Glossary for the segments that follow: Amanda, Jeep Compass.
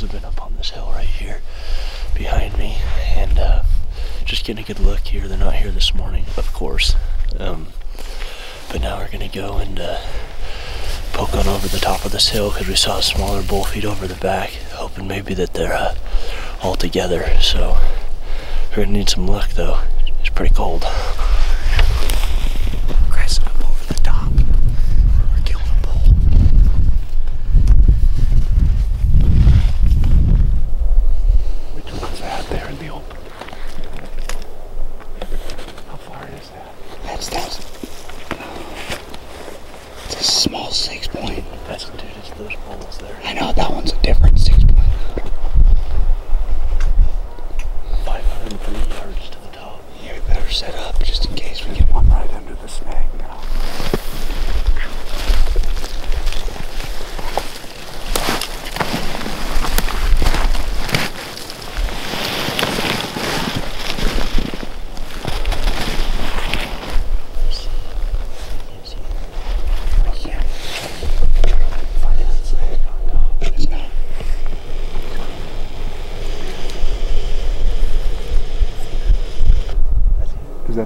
animals have been up on this hill right here behind me, and just getting a good look here. They're not here this morning, of course, but now we're gonna go and poke on over the top of this hill because we saw a smaller bull feed over the back, hoping maybe that they're all together. So we're gonna need some luck though. It's pretty cold. That's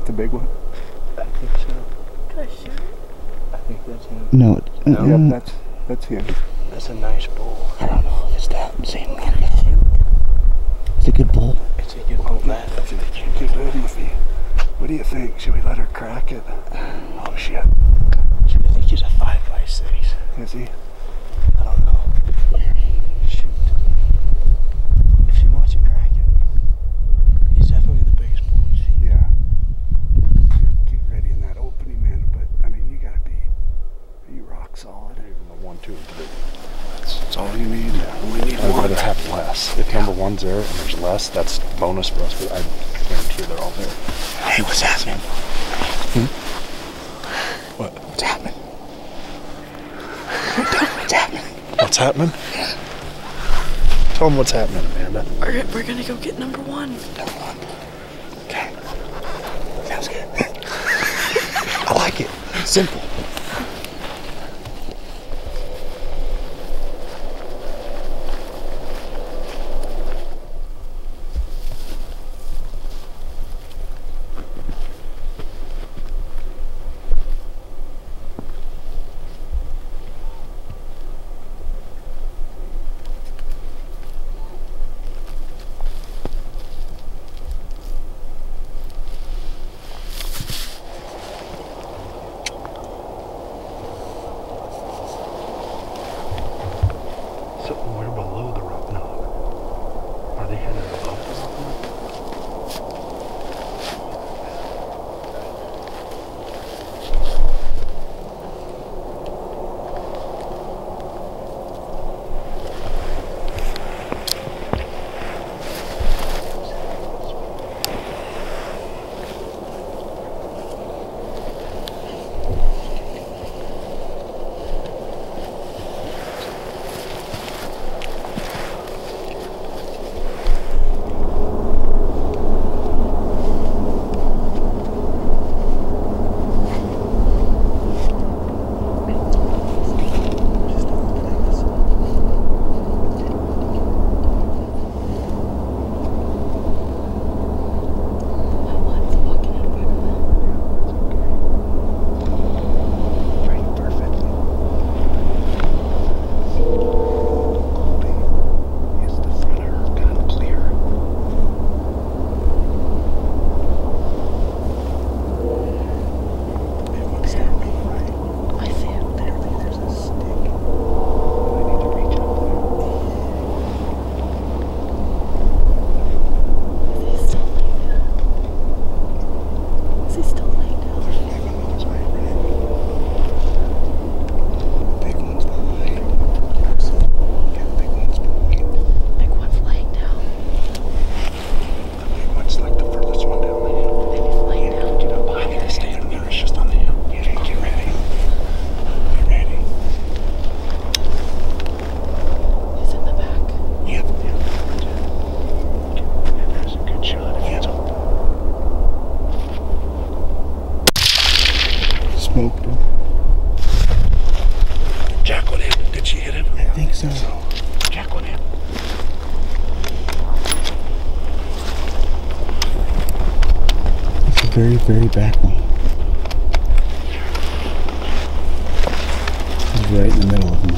a big one? I think so. Can I shoot it? I think that's him. No. No. Yep, that's him. That's a nice bull. I don't know if it's that same one. Can I shoot? It's a good bull. It's a good bull, Matt. What do you think? Should we let her crack it? Oh, shit. I think he's a 5x6. Is he? I don't know. Shoot. If she wants to crack it, he's definitely the biggest bull. Solid, even the 1, 2, and 3. That's all you need. Yeah, we need I'd rather have less. If number one's there and there's less, that's bonus for us. But I guarantee they're all there. Hey, what's happening? Hmm? What? What's happening? What's happening? What's happening? Yeah. Tell them what's happening, Amanda. We're gonna go get number one. Number one. Okay. Sounds good. I like it. Simple. Jack went in. Did she hit him? I think so. Jack went in. very, very back one. It's right in the middle of them.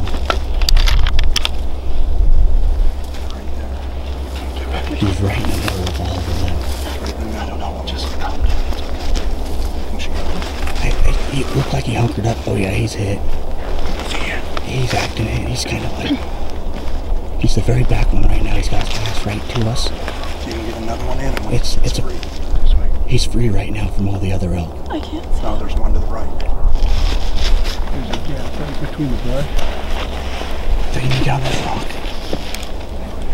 He's right in the middle of all of them. I don't know, just come. Hey, he looked like he hunkered up. Oh yeah, he's hit. He's acting in. He's kind of like, he's the very back one right now. He's got his ass right to us. So you can get another one in. It's free. He's free right now from all the other elk. I can't see. No, there's one to the right. There's a gap right between the brush. Take me down this rock.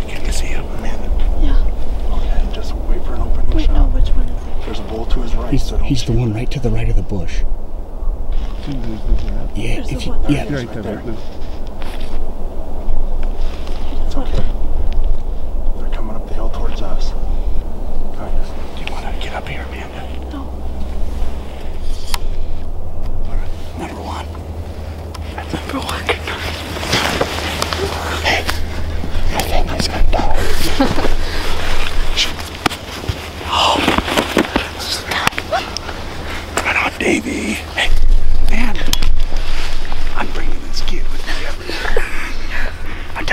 Can you see him, Amanda? Yeah. Okay, just wait for an opening. Wait, no, which one is it? There's a bull to his right. He's the one right to the right of the bush. Yeah, if you, yeah, right there. It's okay. They're coming up the hill towards us. Right. Do you want to get up here, Amanda? No. All right, number one. That's number one. Hey, I think he's gonna die. Oh, stop! Run off, Davey. Hey.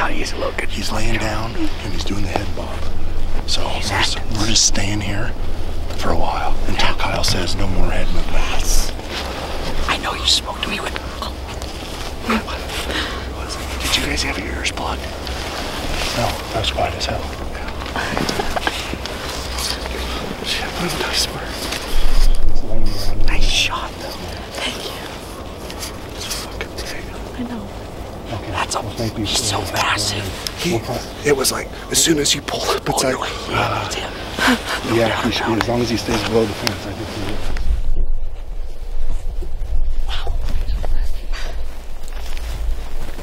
He's a little good. He's laying down and he's doing the head bob. So we're just staying here for a while until Kyle says no more head movement. Yes. I know you spoke to me with. Oh. What was it? Did you guys have your ears plugged? No, that was quiet as hell. That was a nice word. Nice shot, though. Thank you. That's fucking big. I know. Okay. That's a, he's so massive. It was like, as soon as you pull up, it's like, no, yeah, he should be, as long as he stays below the fence, I think he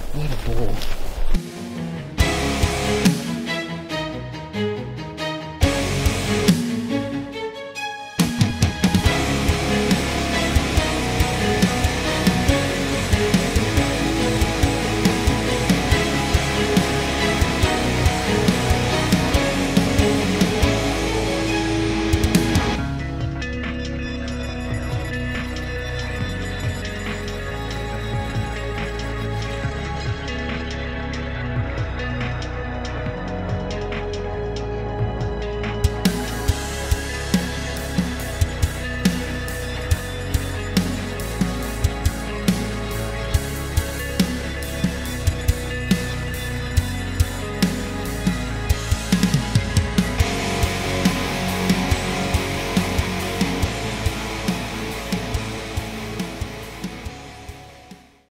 will. Wow. What a bull.